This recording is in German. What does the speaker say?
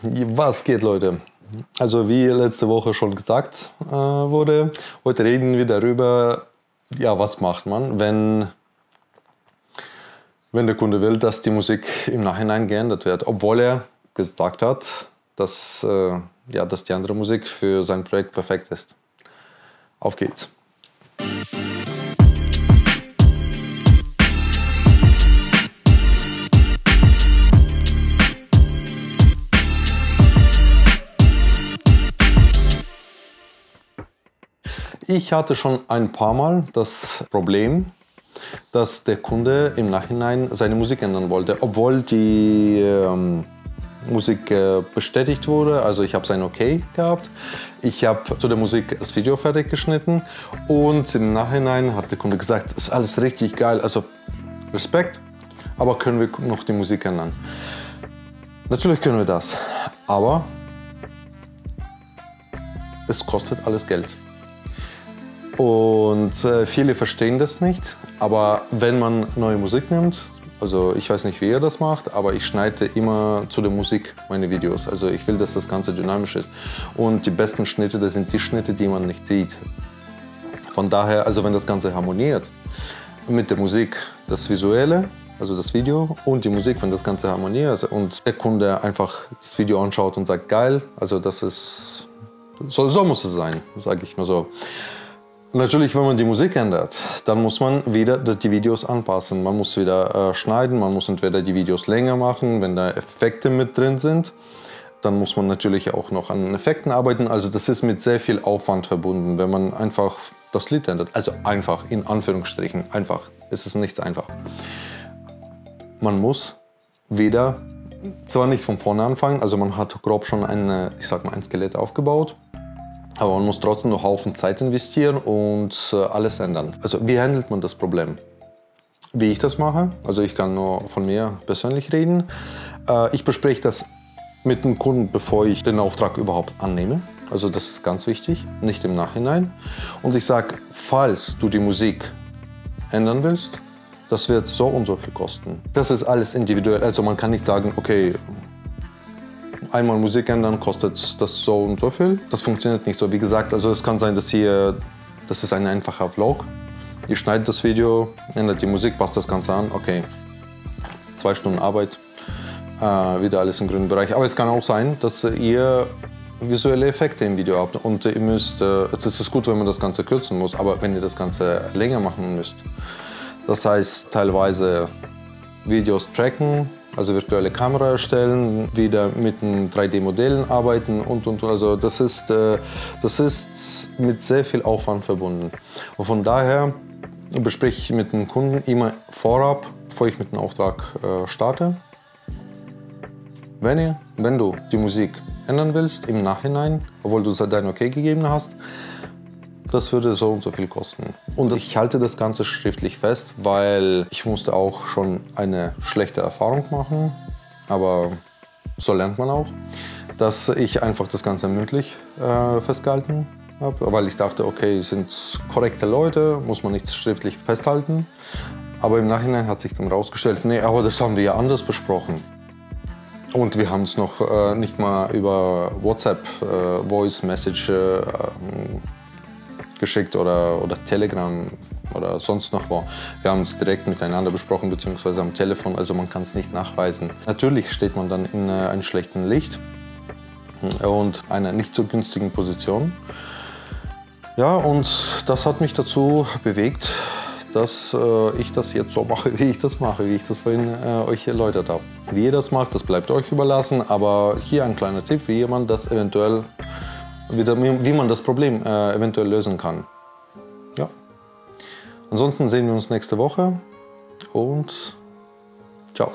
Was geht, Leute? Also wie letzte Woche schon gesagt wurde, heute reden wir darüber, ja, was macht man, wenn der Kunde will, dass die Musik im Nachhinein geändert wird, obwohl er gesagt hat, dass die andere Musik für sein Projekt perfekt ist. Auf geht's! Ich hatte schon ein paar Mal das Problem, dass der Kunde im Nachhinein seine Musik ändern wollte, obwohl die Musik bestätigt wurde. Also ich habe sein Okay gehabt, ich habe zu der Musik das Video fertig geschnitten und im Nachhinein hat der Kunde gesagt, das ist alles richtig geil, also Respekt, aber können wir noch die Musik ändern? Natürlich können wir das, aber es kostet alles Geld. Und viele verstehen das nicht, aber wenn man neue Musik nimmt, also ich weiß nicht, wie ihr das macht, aber ich schneide immer zu der Musik meine Videos. Also ich will, dass das Ganze dynamisch ist. Und die besten Schnitte, das sind die Schnitte, die man nicht sieht. Von daher, also wenn das Ganze harmoniert mit der Musik, das Visuelle, also das Video und die Musik, wenn das Ganze harmoniert und der Kunde einfach das Video anschaut und sagt, geil, also das ist, so muss es sein, sage ich mal so. Natürlich, wenn man die Musik ändert, dann muss man wieder die Videos anpassen. Man muss wieder schneiden, man muss entweder die Videos länger machen, wenn da Effekte mit drin sind. Dann muss man natürlich auch noch an Effekten arbeiten. Also das ist mit sehr viel Aufwand verbunden, wenn man einfach das Lied ändert. Also einfach, in Anführungsstrichen, einfach. Es ist nichts einfach. Man muss wieder, zwar nicht von vorne anfangen, also man hat grob schon ein Skelett aufgebaut. Aber man muss trotzdem noch einen Haufen Zeit investieren und alles ändern. Also wie handelt man das Problem? Wie ich das mache? Also ich kann nur von mir persönlich reden. Ich bespreche das mit dem Kunden, bevor ich den Auftrag überhaupt annehme. Also das ist ganz wichtig, nicht im Nachhinein. Und ich sage, falls du die Musik ändern willst, das wird so und so viel kosten. Das ist alles individuell. Also man kann nicht sagen, okay, einmal Musik ändern, kostet das so und so viel. Das funktioniert nicht so. Wie gesagt, also es kann sein, dass das ist ein einfacher Vlog. Ihr schneidet das Video, ändert die Musik, passt das Ganze an. Okay, 2 Stunden Arbeit, wieder alles im grünen Bereich. Aber es kann auch sein, dass ihr visuelle Effekte im Video habt und ihr müsst, es ist gut, wenn man das Ganze kürzen muss, aber wenn ihr das Ganze länger machen müsst, das heißt teilweise Videos tracken, also virtuelle Kamera erstellen, wieder mit 3D-Modellen arbeiten und. Also das ist mit sehr viel Aufwand verbunden. Und von daher bespreche ich mit dem Kunden immer vorab, bevor ich mit dem Auftrag starte. Wenn du die Musik ändern willst im Nachhinein, obwohl du dein Okay gegeben hast, das würde so und so viel kosten. Und ich halte das Ganze schriftlich fest, weil ich musste auch schon eine schlechte Erfahrung machen, aber so lernt man auch, dass ich einfach das Ganze mündlich festgehalten habe, weil ich dachte, okay, es sind korrekte Leute, muss man nichts schriftlich festhalten. Aber im Nachhinein hat sich dann rausgestellt, nee, aber das haben wir ja anders besprochen. Und wir haben es noch nicht mal über WhatsApp, Voice Message geschickt oder Telegram oder sonst noch wo. Wir haben es direkt miteinander besprochen bzw. am Telefon, also man kann es nicht nachweisen. Natürlich steht man dann in einem schlechten Licht und einer nicht so günstigen Position. Ja, und das hat mich dazu bewegt, dass ich das jetzt so mache, wie ich das vorhin euch erläutert habe. Wie ihr das macht, das bleibt euch überlassen, aber hier ein kleiner Tipp, wie man das Problem eventuell lösen kann. Ja. Ansonsten sehen wir uns nächste Woche und ciao.